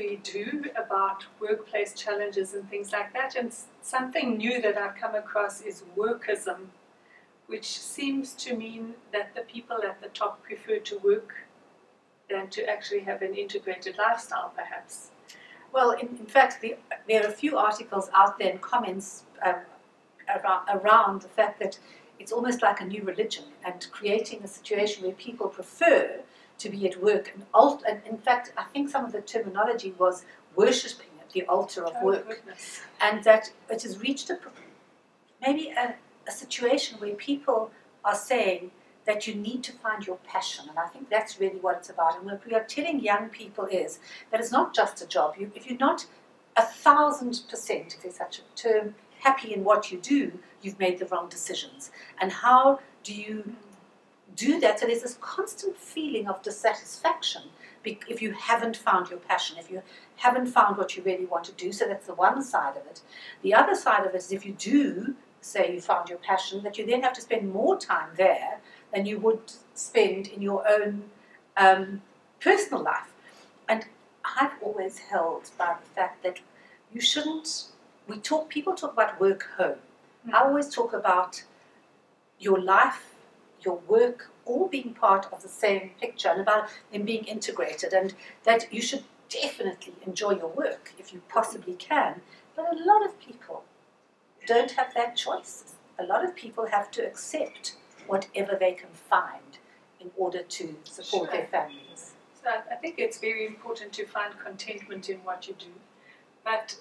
we do about workplace challenges and things like that. And something new that I've come across is workism, which seems to mean that the people at the top prefer to work than to actually have an integrated lifestyle, perhaps. Well, in fact, there are a few articles out there and comments around the fact that it's almost like a new religion, and creating a situation where people prefer to be at work. And in fact, I think some of the terminology was worshipping at the altar of work. Goodness. And that it has reached maybe a situation where people are saying that you need to find your passion, and I think that's really what it's about. And what we are telling young people is that it's not just a job. If you're not 1,000%, if there's such a term, happy in what you do, you've made the wrong decisions. And how do you do that? So there's this constant feeling of dissatisfaction if you haven't found your passion, if you haven't found what you really want to do. So that's the one side of it. The other side of it is if you do say you found your passion, that you then have to spend more time there than you would spend in your own personal life. And I've always held by the fact that you shouldn't, people talk about work home. Mm-hmm. I always talk about your life, your work, all being part of the same picture, and about them being integrated, and that you should definitely enjoy your work if you possibly can. But a lot of people don't have that choice. A lot of people have to accept whatever they can find in order to support their families. So I think it's very important to find contentment in what you do, but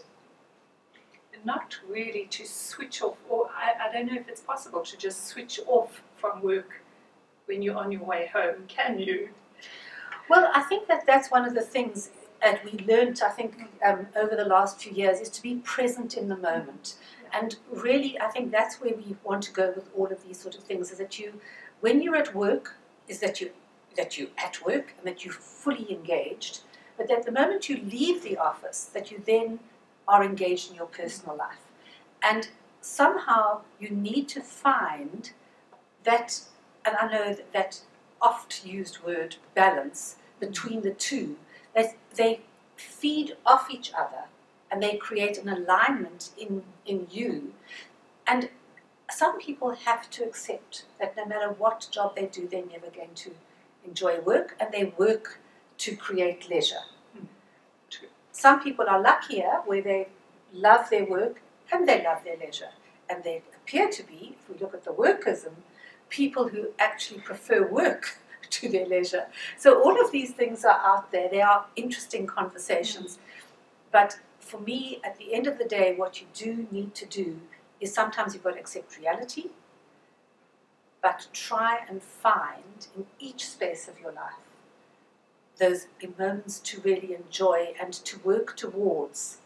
not really to switch off, or I don't know if it's possible to just switch off from work when you're on your way home, can you? Well, I think that that's one of the things that we learnt, I think, over the last few years, is to be present in the moment. And really, I think that's where we want to go with all of these sort of things, is that you, when you're at work, is that you're at work and that you're fully engaged, but that the moment you leave the office, that you then are engaged in your personal life. And somehow you need to find that, and I know that oft-used word, balance, between the two, that they feed off each other, and they create an alignment in you. And some people have to accept that no matter what job they do, they're never going to enjoy work, and they work to create leisure. Mm. True. Some people are luckier where they love their work and they love their leisure. And they appear to be, if we look at the workism, people who actually prefer work to their leisure. So all of these things are out there. They are interesting conversations. Mm. But for me, at the end of the day, what you do need to do is sometimes you've got to accept reality, but try and find in each space of your life those moments to really enjoy and to work towards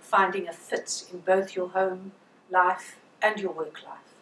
finding a fit in both your home life and your work life.